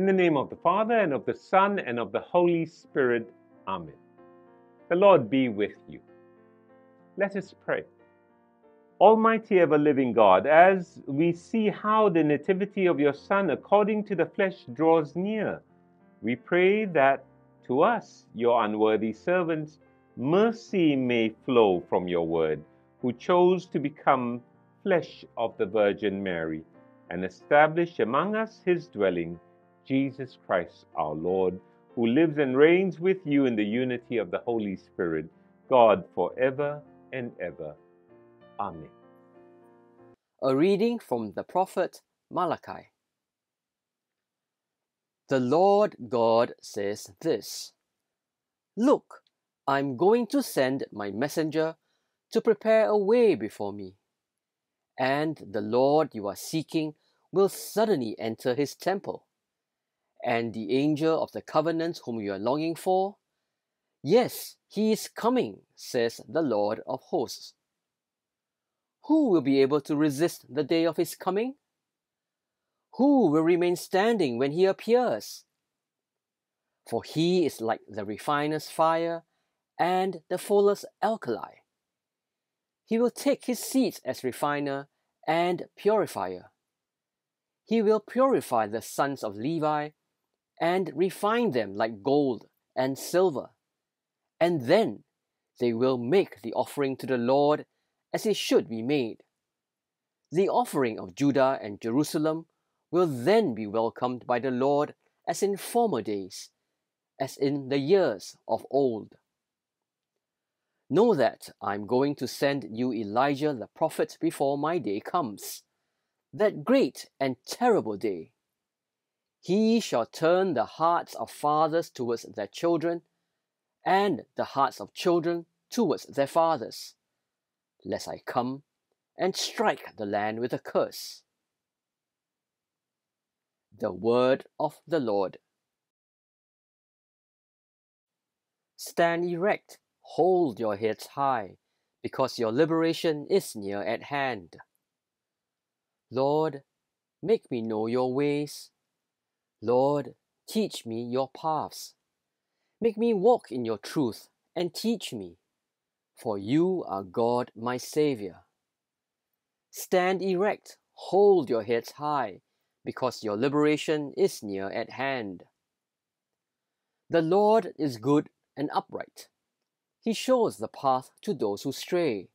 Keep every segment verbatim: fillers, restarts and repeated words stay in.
In the name of the Father, and of the Son, and of the Holy Spirit. Amen. The Lord be with you. Let us pray. Almighty ever-living God, as we see how the nativity of your Son according to the flesh draws near, we pray that to us, your unworthy servants, mercy may flow from your word, who chose to become flesh of the Virgin Mary, and establish among us his dwelling, Jesus Christ our Lord, who lives and reigns with you in the unity of the Holy Spirit, God forever and ever. Amen. A reading from the prophet Malachi. The Lord God says this, "Look, I'm going to send my messenger to prepare a way before me. And the Lord you are seeking will suddenly enter his temple. And the angel of the covenant whom you are longing for, yes, he is coming, says the Lord of hosts. Who will be able to resist the day of his coming? Who will remain standing when he appears? For he is like the refiner's fire and the fuller's alkali. He will take his seat as refiner and purifier. He will purify the sons of Levi and refine them like gold and silver. And then they will make the offering to the Lord as it should be made. The offering of Judah and Jerusalem will then be welcomed by the Lord as in former days, as in the years of old. Know that I am going to send you Elijah the prophet before my day comes, that great and terrible day. He shall turn the hearts of fathers towards their children, and the hearts of children towards their fathers, lest I come and strike the land with a curse." The word of the Lord. Stand erect, hold your heads high, because your liberation is near at hand. Lord, make me know your ways. Lord, teach me your paths. Make me walk in your truth and teach me, for you are God my Saviour. Stand erect, hold your heads high, because your liberation is near at hand. The Lord is good and upright. He shows the path to those who stray.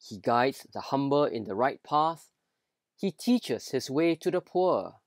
He guides the humble in the right path. He teaches his way to the poor.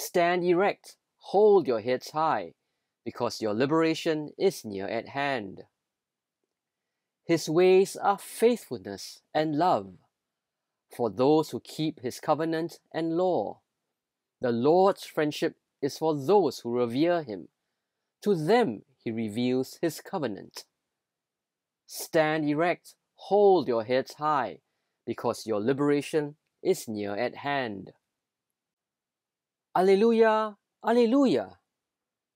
Stand erect, hold your heads high, because your liberation is near at hand. His ways are faithfulness and love for those who keep his covenant and law. The Lord's friendship is for those who revere him. To them he reveals his covenant. Stand erect, hold your heads high, because your liberation is near at hand. Alleluia, Alleluia!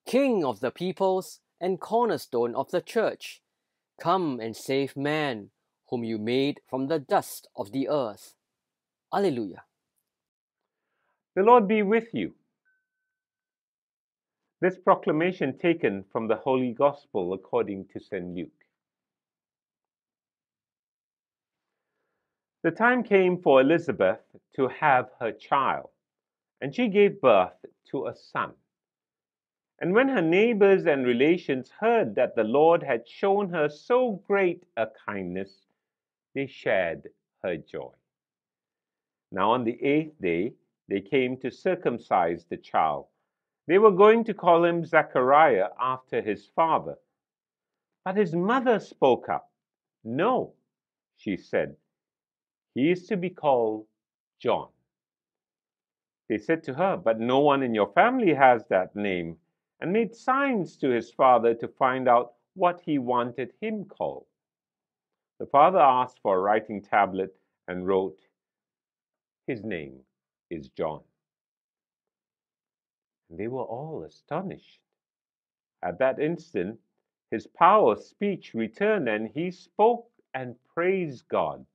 King of the peoples and cornerstone of the church, come and save man, whom you made from the dust of the earth. Alleluia. The Lord be with you. This proclamation taken from the Holy Gospel according to Saint Luke. The time came for Elizabeth to have her child, and she gave birth to a son. And when her neighbors and relations heard that the Lord had shown her so great a kindness, they shared her joy. Now on the eighth day, they came to circumcise the child. They were going to call him Zechariah after his father. But his mother spoke up. "No," she said, "he is to be called John." They said to her, "But no one in your family has that name," and made signs to his father to find out what he wanted him called. The father asked for a writing tablet and wrote, "His name is John." And they were all astonished. At that instant, his power of speech returned, and he spoke and praised God.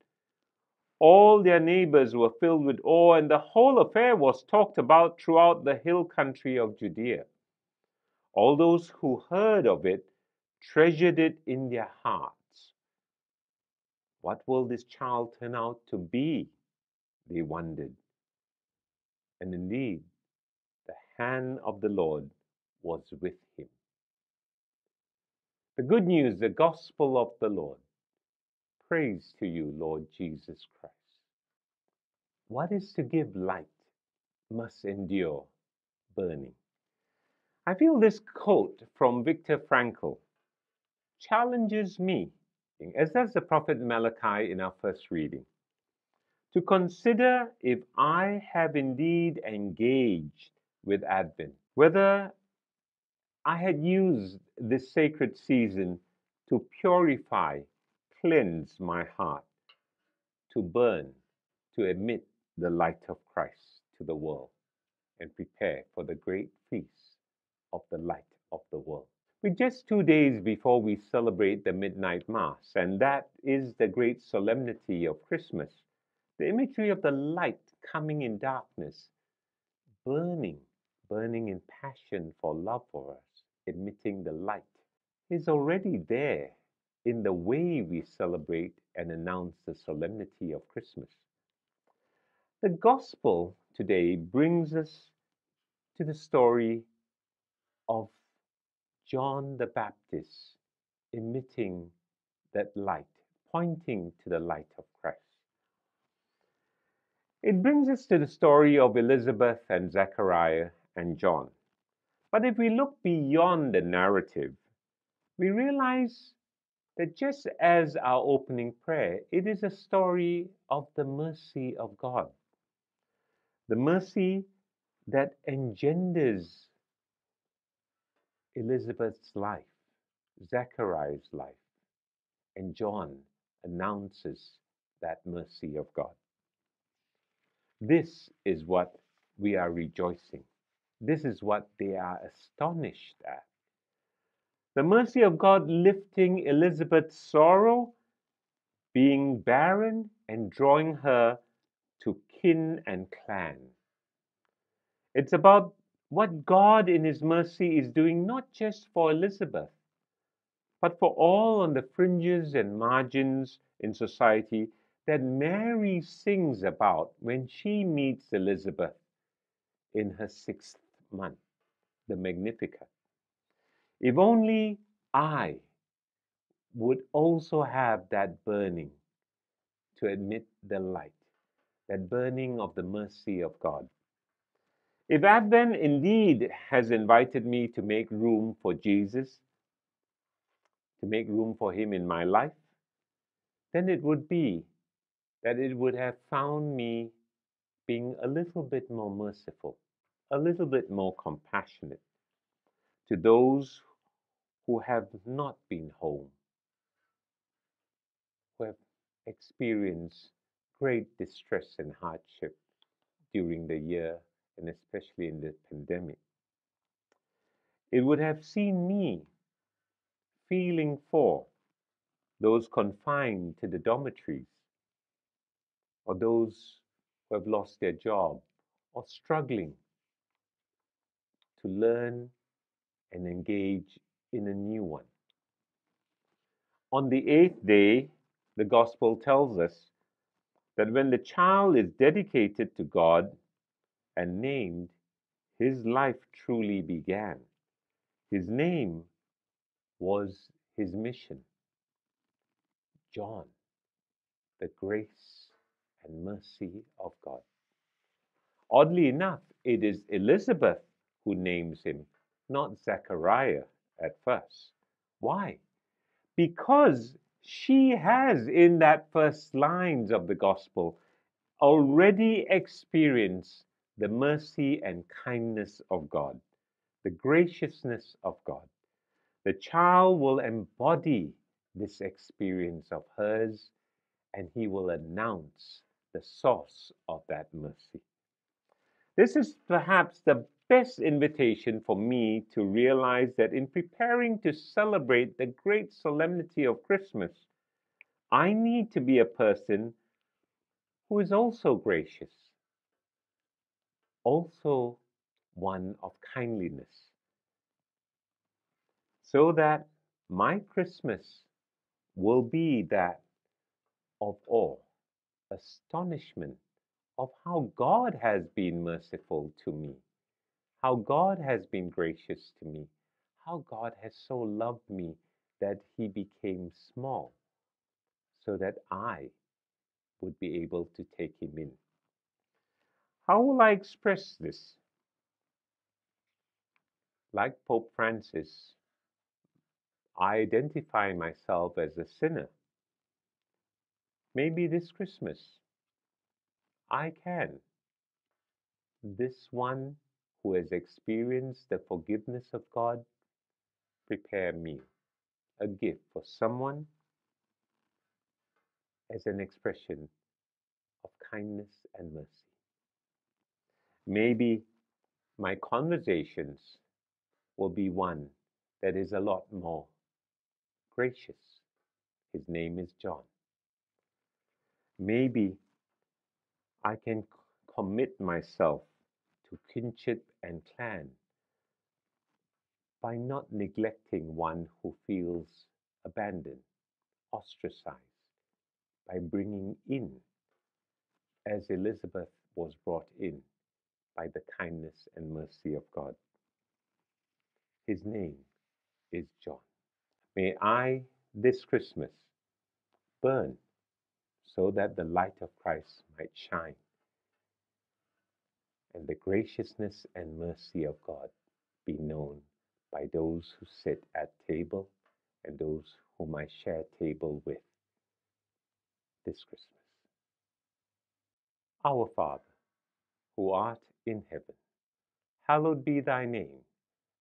All their neighbors were filled with awe, and the whole affair was talked about throughout the hill country of Judea. All those who heard of it treasured it in their hearts. What will this child turn out to be? They wondered. And indeed, the hand of the Lord was with him. The good news, the gospel of the Lord. Praise to you, Lord Jesus Christ. What is to give light must endure burning. I feel this quote from Viktor Frankl challenges me, as does the prophet Malachi in our first reading, to consider if I have indeed engaged with Advent, whether I had used this sacred season to purify, cleanse my heart, to burn, to emit the light of Christ to the world, and prepare for the great feast of the light of the world. We're just two days before we celebrate the midnight mass, and that is the great solemnity of Christmas, the imagery of the light coming in darkness, burning, burning in passion for love for us, emitting the light, is already there in the way we celebrate and announce the solemnity of Christmas. The gospel today brings us to the story of John the Baptist emitting that light, pointing to the light of Christ. It brings us to the story of Elizabeth and Zechariah and John. But if we look beyond the narrative, we realize that just as our opening prayer, it is a story of the mercy of God. The mercy that engenders Elizabeth's life, Zechariah's life, and John announces that mercy of God. This is what we are rejoicing. This is what they are astonished at. The mercy of God lifting Elizabeth's sorrow, being barren, and drawing her to kin and clan. It's about what God in His mercy is doing, not just for Elizabeth, but for all on the fringes and margins in society that Mary sings about when she meets Elizabeth in her sixth month, the Magnificat. If only I would also have that burning to admit the light, that burning of the mercy of God. If Advent indeed has invited me to make room for Jesus, to make room for Him in my life, then it would be that it would have found me being a little bit more merciful, a little bit more compassionate to those who have not been home, who have experienced great distress and hardship during the year, and especially in the pandemic. It would have seen me feeling for those confined to the dormitories, or those who have lost their job, or struggling to learn and engage in a new one. On the eighth day, the Gospel tells us that when the child is dedicated to God and named, his life truly began. His name was his mission. John, the grace and mercy of God. Oddly enough, it is Elizabeth who names him, not Zechariah at first. Why? Because she has, in that first lines of the gospel, already experienced the mercy and kindness of God, the graciousness of God. The child will embody this experience of hers, and he will announce the source of that mercy. This is perhaps the best invitation for me to realize that in preparing to celebrate the great solemnity of Christmas, I need to be a person who is also gracious, also one of kindliness, so that my Christmas will be that of awe, astonishment of how God has been merciful to me, how God has been gracious to me, how God has so loved me that he became small so that I would be able to take him in. How will I express this? Like Pope Francis, I identify myself as a sinner. Maybe this Christmas, I can. This one who has experienced the forgiveness of God, prepare me a gift for someone as an expression of kindness and mercy. Maybe my conversations will be one that is a lot more gracious. His name is John. Maybe I can commit myself to kinship and clan by not neglecting one who feels abandoned, ostracized, by bringing in, as Elizabeth was brought in, by the kindness and mercy of God. His name is John. May I, this Christmas, burn so that the light of Christ might shine and the graciousness and mercy of God be known by those who sit at table and those whom I share table with this Christmas. Our Father, who art in heaven, hallowed be thy name.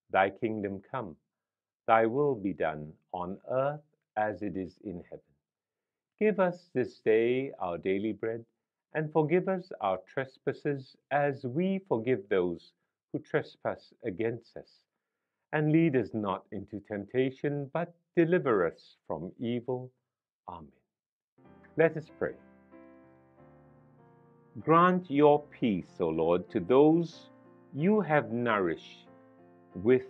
Thy kingdom come, thy will be done on earth as it is in heaven. Give us this day our daily bread, and forgive us our trespasses as we forgive those who trespass against us. And lead us not into temptation, but deliver us from evil. Amen. Let us pray. Grant your peace, O Lord, to those you have nourished with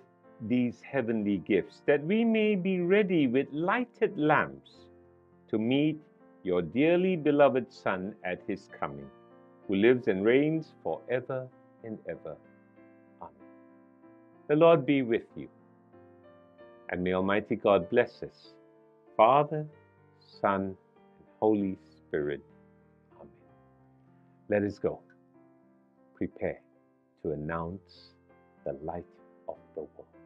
these heavenly gifts, that we may be ready with lighted lamps to meet your dearly beloved Son at his coming, who lives and reigns forever and ever. Amen. The Lord be with you, and may Almighty God bless us, Father, Son, Holy Spirit. Amen. Let us go. Prepare to announce the light of the world.